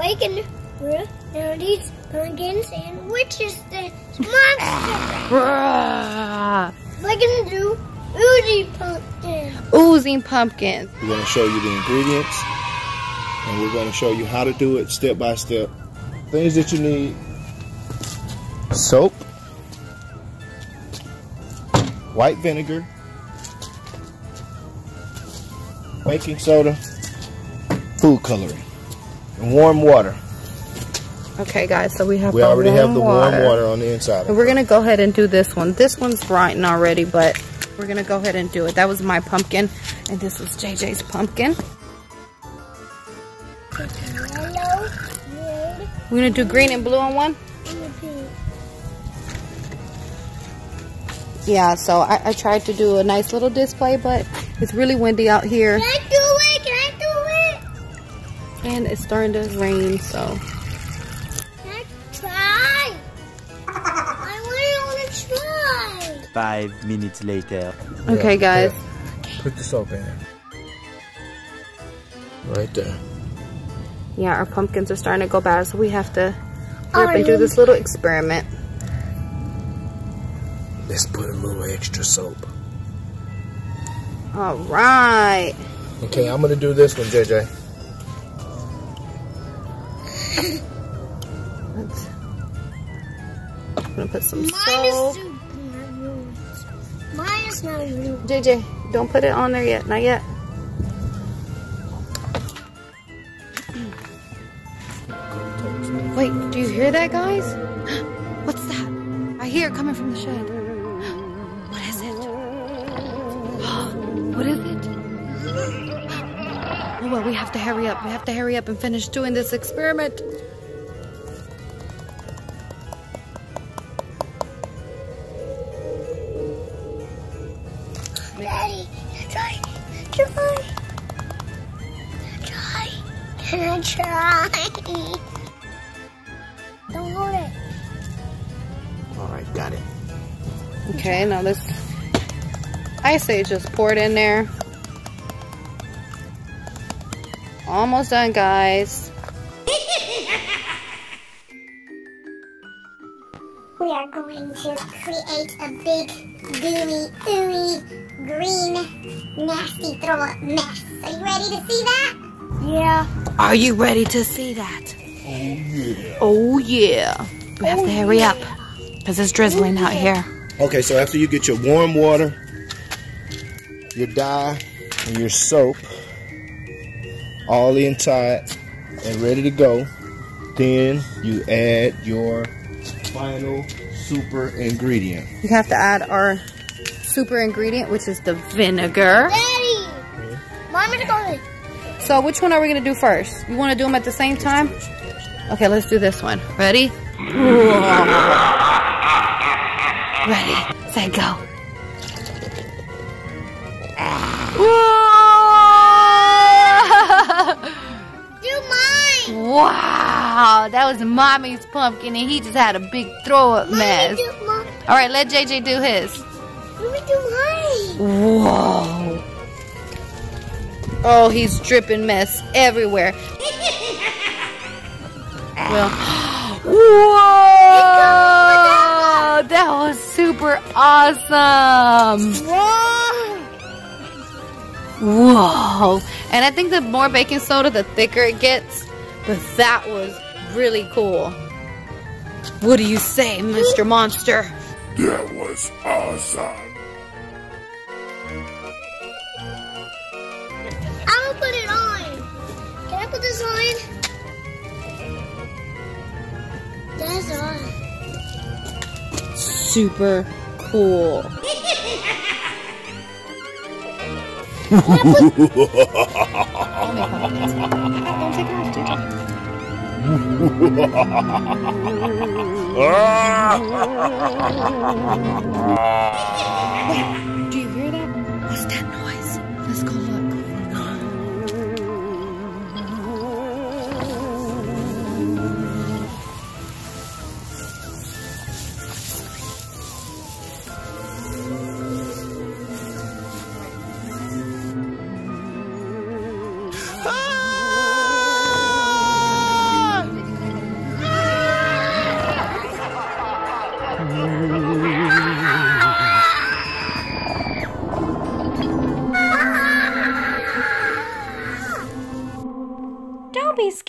like an nowadays pumpkins and witches and monsters. Like in the oozy pumpkins. Oozing pumpkins. We're going to show you the ingredients, and we're going to show you how to do it step by step. Things that you need: soap, white vinegar, baking soda, food coloring, and warm water. Okay, guys, so we already have the warm water on the inside. And we're going to go ahead and do this one. This one's rotten already, but we're going to go ahead and do it. That was my pumpkin, and this was JJ's pumpkin. We're going to do green and blue on one? Yeah, so I tried to do a nice little display, but it's really windy out here. Can I do it? And it's starting to rain, so. Can I try? I really want to try. 5 minutes later. Okay, guys. Yeah. Put the soap in. Right there. Yeah, our pumpkins are starting to go bad, so we have to rip and do this little experiment. Let's put a little extra soap. All right. Okay, I'm gonna do this one, JJ. I'm gonna put some soap. Mine is not blue. JJ, don't put it on there yet. Not yet. Wait, do you hear that, guys? What's that? I hear it coming from the shed. Well, we have to hurry up. We have to hurry up and finish doing this experiment. Daddy, can I try? Don't hold it. All right, got it. Okay, now let's. I say just pour it in there. Almost done, guys. We are going to create a big, gooey, ooey, green, nasty throw-up mess. Are you ready to see that? Yeah. Are you ready to see that? Oh, yeah. Oh, yeah. We have to hurry up because it's drizzling out here. Okay, so after you get your warm water, your dye, and your soap, all inside and ready to go, then you add your final super ingredient. You have to add our super ingredient, which is the vinegar. Daddy! Mama's going. So which one are we gonna do first? You wanna do them at the same time? Okay, let's do this one. Ready? Ready, set, go. Whoa. Wow, that was Mommy's pumpkin, and he just had a big throw-up mess. All right, let JJ do his. Let me do mine. Whoa. Oh, he's dripping mess everywhere. Well, whoa, that was super awesome. Whoa. And I think the more baking soda, the thicker it gets. But that was really cool. What do you say, Mr. Monster? That was awesome. I'm gonna put it on. Can I put this on? That's on. Super cool. Wait, do you hear that? What's that noise? Let's go look.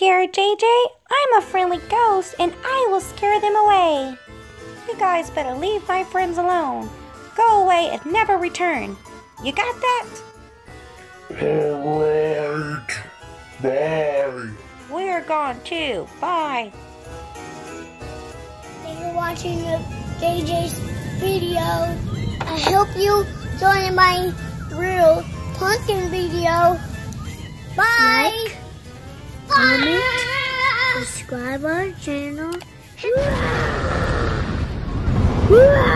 scared, JJ. I'm a friendly ghost, and I will scare them away. You guys better leave my friends alone. Go away and never return. You got that? Alright. Bye. We're gone too. Bye. Thank you for watching JJ's video. I hope you join my real pumpkin video. Bye. Like, comment, subscribe our channel. Woo! Woo!